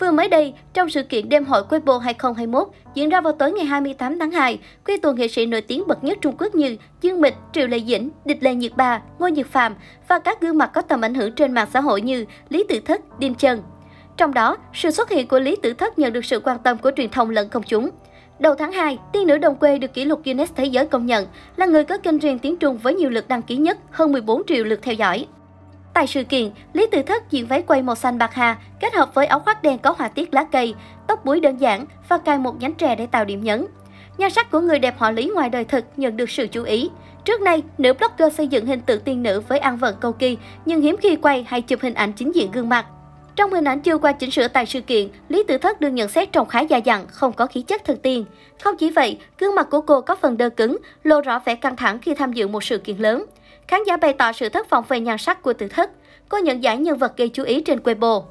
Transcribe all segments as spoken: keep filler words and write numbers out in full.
Vừa mới đây, trong sự kiện đêm hội Weibo hai không hai mốt diễn ra vào tối ngày hai mươi tám tháng hai, quy tụ nghệ sĩ nổi tiếng bậc nhất Trung Quốc như Dương Mịch, Triệu Lệ Dĩnh, Địch Lệ Nhiệt Ba, Ngô Diệc Phàm và các gương mặt có tầm ảnh hưởng trên mạng xã hội như Lý Tử Thất, Đinh Chân. Trong đó, sự xuất hiện của Lý Tử Thất nhận được sự quan tâm của truyền thông lẫn công chúng. Đầu tháng hai, tiên nữ đồng quê được kỷ lục Guinness thế giới công nhận là người có kênh riêng tiếng Trung với nhiều lượt đăng ký nhất, hơn mười bốn triệu lượt theo dõi. Tại sự kiện, Lý Tử Thất diện váy quay màu xanh bạc hà kết hợp với áo khoác đen có họa tiết lá cây, tóc búi đơn giản và cài một nhánh tre để tạo điểm nhấn. Nhan sắc của người đẹp họ Lý ngoài đời thực nhận được sự chú ý. Trước nay, nữ blogger xây dựng hình tượng tiên nữ với ăn vận cầu kỳ nhưng hiếm khi quay hay chụp hình ảnh chính diện gương mặt. Trong hình ảnh chưa qua chỉnh sửa tại sự kiện, Lý Tử Thất được nhận xét trông khá già dặn, không có khí chất thần tiên. Không chỉ vậy, gương mặt của cô có phần đơ cứng, lộ rõ vẻ căng thẳng khi tham dự một sự kiện lớn. Khán giả bày tỏ sự thất vọng về nhan sắc của Tử Thất. Cô nhận giải nhân vật gây chú ý trên Weibo.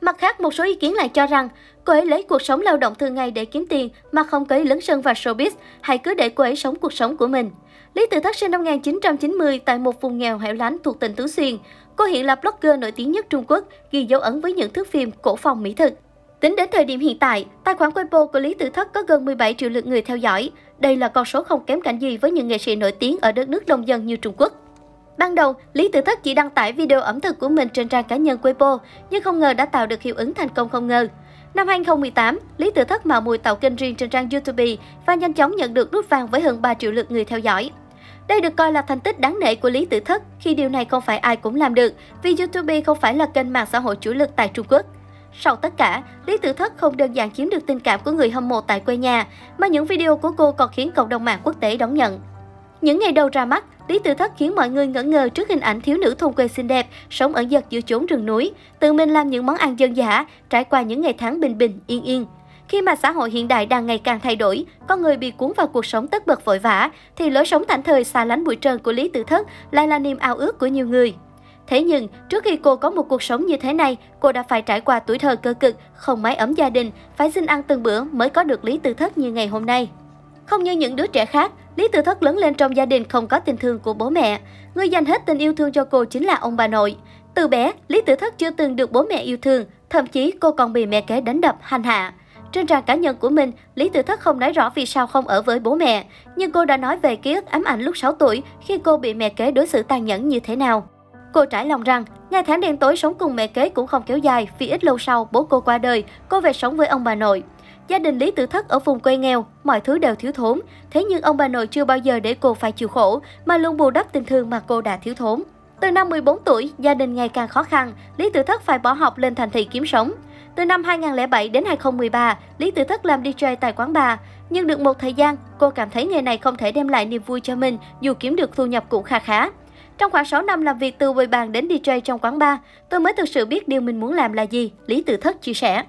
Mặt khác, một số ý kiến lại cho rằng cô ấy lấy cuộc sống lao động thường ngày để kiếm tiền mà không có ý lấn sân vào showbiz, hãy cứ để cô ấy sống cuộc sống của mình. Lý Tử Thất sinh năm một nghìn chín trăm chín mươi tại một vùng nghèo hẻo lánh thuộc tỉnh Tứ Xuyên. Cô hiện là blogger nổi tiếng nhất Trung Quốc, ghi dấu ấn với những thước phim cổ phong mỹ thực. Tính đến thời điểm hiện tại, tài khoản Weibo của Lý Tử Thất có gần mười bảy triệu lượt người theo dõi. Đây là con số không kém cạnh gì với những nghệ sĩ nổi tiếng ở đất nước đông dân như Trung Quốc. Ban đầu, Lý Tử Thất chỉ đăng tải video ẩm thực của mình trên trang cá nhân Weibo, nhưng không ngờ đã tạo được hiệu ứng thành công không ngờ. Năm hai không một tám, Lý Tử Thất mạo muội tạo kênh riêng trên trang YouTube và nhanh chóng nhận được nút vàng với hơn ba triệu lượt người theo dõi. Đây được coi là thành tích đáng nể của Lý Tử Thất khi điều này không phải ai cũng làm được, vì YouTube không phải là kênh mạng xã hội chủ lực tại Trung Quốc. Sau tất cả, Lý Tử Thất không đơn giản chiếm được tình cảm của người hâm mộ tại quê nhà, mà những video của cô còn khiến cộng đồng mạng quốc tế đón nhận. Những ngày đầu ra mắt, Lý Tử Thất khiến mọi người ngẩn ngơ trước hình ảnh thiếu nữ thôn quê xinh đẹp, sống ẩn dật giữa chốn rừng núi, tự mình làm những món ăn dân dã, trải qua những ngày tháng bình bình, yên yên. Khi mà xã hội hiện đại đang ngày càng thay đổi, con người bị cuốn vào cuộc sống tất bật vội vã, thì lối sống thảnh thơi xa lánh bụi trần của Lý Tử Thất lại là niềm ao ước của nhiều người. Thế nhưng, trước khi cô có một cuộc sống như thế này, cô đã phải trải qua tuổi thơ cơ cực, không mái ấm gia đình, phải xin ăn từng bữa mới có được Lý Tử Thất như ngày hôm nay. Không như những đứa trẻ khác, Lý Tử Thất lớn lên trong gia đình không có tình thương của bố mẹ. Người dành hết tình yêu thương cho cô chính là ông bà nội. Từ bé, Lý Tử Thất chưa từng được bố mẹ yêu thương, thậm chí cô còn bị mẹ kế đánh đập, hành hạ. Trên trang cá nhân của mình, Lý Tử Thất không nói rõ vì sao không ở với bố mẹ, nhưng cô đã nói về ký ức ám ảnh lúc sáu tuổi khi cô bị mẹ kế đối xử tàn nhẫn như thế nào. Cô trải lòng rằng, ngày tháng đen tối sống cùng mẹ kế cũng không kéo dài vì ít lâu sau bố cô qua đời, cô về sống với ông bà nội. Gia đình Lý Tử Thất ở vùng quê nghèo, mọi thứ đều thiếu thốn, thế nhưng ông bà nội chưa bao giờ để cô phải chịu khổ mà luôn bù đắp tình thương mà cô đã thiếu thốn. Từ năm mười bốn tuổi, gia đình ngày càng khó khăn, Lý Tử Thất phải bỏ học lên thành thị kiếm sống. Từ năm hai không không bảy đến hai không một ba, Lý Tử Thất làm đi jây tại quán bar. Nhưng được một thời gian, cô cảm thấy nghề này không thể đem lại niềm vui cho mình dù kiếm được thu nhập cũng khá khá. Trong khoảng sáu năm làm việc từ bồi bàn đến đi jây trong quán bar, tôi mới thực sự biết điều mình muốn làm là gì, Lý Tử Thất chia sẻ.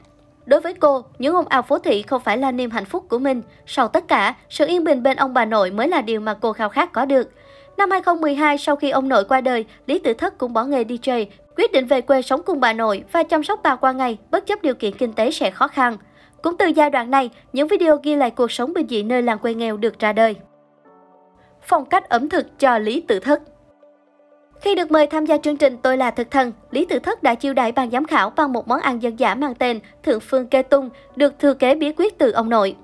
Đối với cô, những ồn ào phố thị không phải là niềm hạnh phúc của mình. Sau tất cả, sự yên bình bên ông bà nội mới là điều mà cô khao khát có được. Năm hai không một hai, sau khi ông nội qua đời, Lý Tử Thất cũng bỏ nghề đi jây, quyết định về quê sống cùng bà nội và chăm sóc bà qua ngày, bất chấp điều kiện kinh tế sẽ khó khăn. Cũng từ giai đoạn này, những video ghi lại cuộc sống bình dị nơi làng quê nghèo được ra đời. Phong cách ẩm thực cho Lý Tử Thất. Khi được mời tham gia chương trình Tôi là Thực thần, Lý Tử Thất đã chiêu đãi ban giám khảo bằng một món ăn dân dã mang tên Thượng Phương Kê Tung, được thừa kế bí quyết từ ông nội.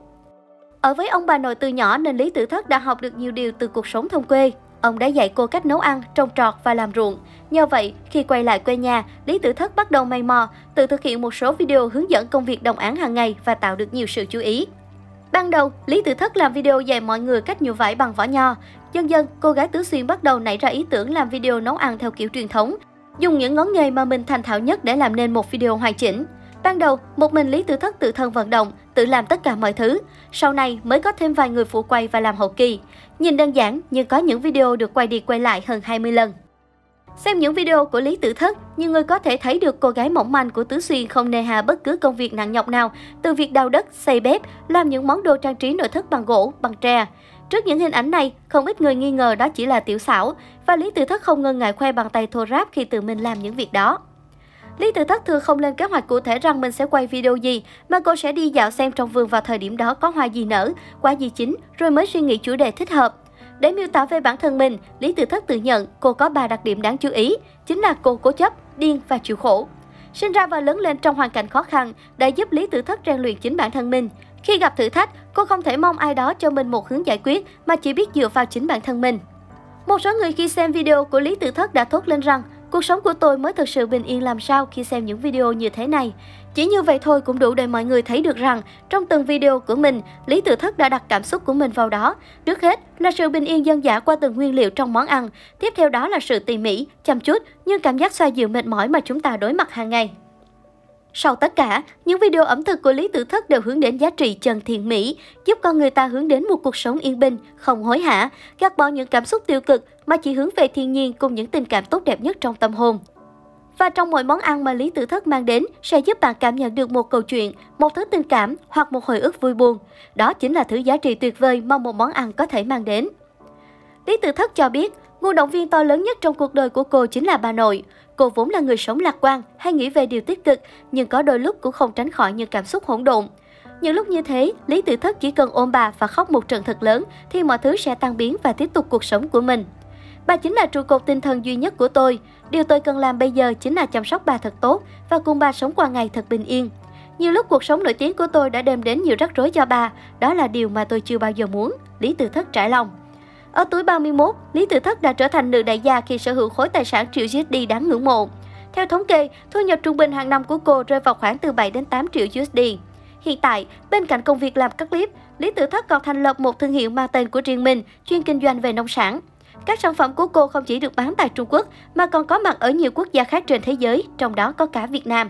Ở với ông bà nội từ nhỏ nên Lý Tử Thất đã học được nhiều điều từ cuộc sống thôn quê. Ông đã dạy cô cách nấu ăn, trồng trọt và làm ruộng. Nhờ vậy, khi quay lại quê nhà, Lý Tử Thất bắt đầu mày mò, tự thực hiện một số video hướng dẫn công việc đồng áng hàng ngày và tạo được nhiều sự chú ý. Ban đầu, Lý Tử Thất làm video dạy mọi người cách nhuộm vải bằng vỏ nho. Dần dần, cô gái Tứ Xuyên bắt đầu nảy ra ý tưởng làm video nấu ăn theo kiểu truyền thống, dùng những ngón nghề mà mình thành thạo nhất để làm nên một video hoàn chỉnh. Ban đầu, một mình Lý Tử Thất tự thân vận động, tự làm tất cả mọi thứ. Sau này mới có thêm vài người phụ quay và làm hậu kỳ. Nhìn đơn giản nhưng có những video được quay đi quay lại hơn hai mươi lần. Xem những video của Lý Tử Thất, nhiều người có thể thấy được cô gái mỏng manh của Tứ Xuyên không nề hà bất cứ công việc nặng nhọc nào, từ việc đào đất, xây bếp, làm những món đồ trang trí nội thất bằng gỗ, bằng tre. Trước những hình ảnh này, không ít người nghi ngờ đó chỉ là tiểu xảo, và Lý Tử Thất không ngần ngại khoe bàn tay thô ráp khi tự mình làm những việc đó. Lý Tử Thất thường không lên kế hoạch cụ thể rằng mình sẽ quay video gì, mà cô sẽ đi dạo xem trong vườn vào thời điểm đó có hoa gì nở, quả gì chín, rồi mới suy nghĩ chủ đề thích hợp. Để miêu tả về bản thân mình, Lý Tử Thất tự nhận cô có ba đặc điểm đáng chú ý, chính là cô cố chấp, điên và chịu khổ. Sinh ra và lớn lên trong hoàn cảnh khó khăn đã giúp Lý Tử Thất rèn luyện chính bản thân mình. Khi gặp thử thách, cô không thể mong ai đó cho mình một hướng giải quyết mà chỉ biết dựa vào chính bản thân mình. Một số người khi xem video của Lý Tử Thất đã thốt lên rằng cuộc sống của tôi mới thực sự bình yên làm sao khi xem những video như thế này. Chỉ như vậy thôi cũng đủ để mọi người thấy được rằng trong từng video của mình, Lý Tử Thất đã đặt cảm xúc của mình vào đó. Trước hết là sự bình yên dân dã qua từng nguyên liệu trong món ăn, tiếp theo đó là sự tỉ mỉ, chăm chút nhưng cảm giác xoa dịu mệt mỏi mà chúng ta đối mặt hàng ngày. Sau tất cả, những video ẩm thực của Lý Tử Thất đều hướng đến giá trị chân thiện mỹ, giúp con người ta hướng đến một cuộc sống yên bình, không hối hả, gạt bỏ những cảm xúc tiêu cực mà chỉ hướng về thiên nhiên cùng những tình cảm tốt đẹp nhất trong tâm hồn. Và trong mỗi món ăn mà Lý Tử Thất mang đến sẽ giúp bạn cảm nhận được một câu chuyện, một thứ tình cảm hoặc một hồi ức vui buồn. Đó chính là thứ giá trị tuyệt vời mà một món ăn có thể mang đến. Lý Tử Thất cho biết, nguồn động viên to lớn nhất trong cuộc đời của cô chính là bà nội. Cô vốn là người sống lạc quan, hay nghĩ về điều tích cực, nhưng có đôi lúc cũng không tránh khỏi những cảm xúc hỗn độn. Những lúc như thế, Lý Tử Thất chỉ cần ôm bà và khóc một trận thật lớn thì mọi thứ sẽ tan biến và tiếp tục cuộc sống của mình. Bà chính là trụ cột tinh thần duy nhất của tôi. Điều tôi cần làm bây giờ chính là chăm sóc bà thật tốt và cùng bà sống qua ngày thật bình yên. Nhiều lúc cuộc sống nổi tiếng của tôi đã đem đến nhiều rắc rối cho bà. Đó là điều mà tôi chưa bao giờ muốn, Lý Tử Thất trải lòng. Ở tuổi ba mươi mốt, Lý Tử Thất đã trở thành nữ đại gia khi sở hữu khối tài sản triệu u ét đê đáng ngưỡng mộ. Theo thống kê, thu nhập trung bình hàng năm của cô rơi vào khoảng từ bảy đến tám triệu u ét đê. Hiện tại, bên cạnh công việc làm các clip, Lý Tử Thất còn thành lập một thương hiệu mang tên của riêng mình, chuyên kinh doanh về nông sản. Các sản phẩm của cô không chỉ được bán tại Trung Quốc mà còn có mặt ở nhiều quốc gia khác trên thế giới, trong đó có cả Việt Nam.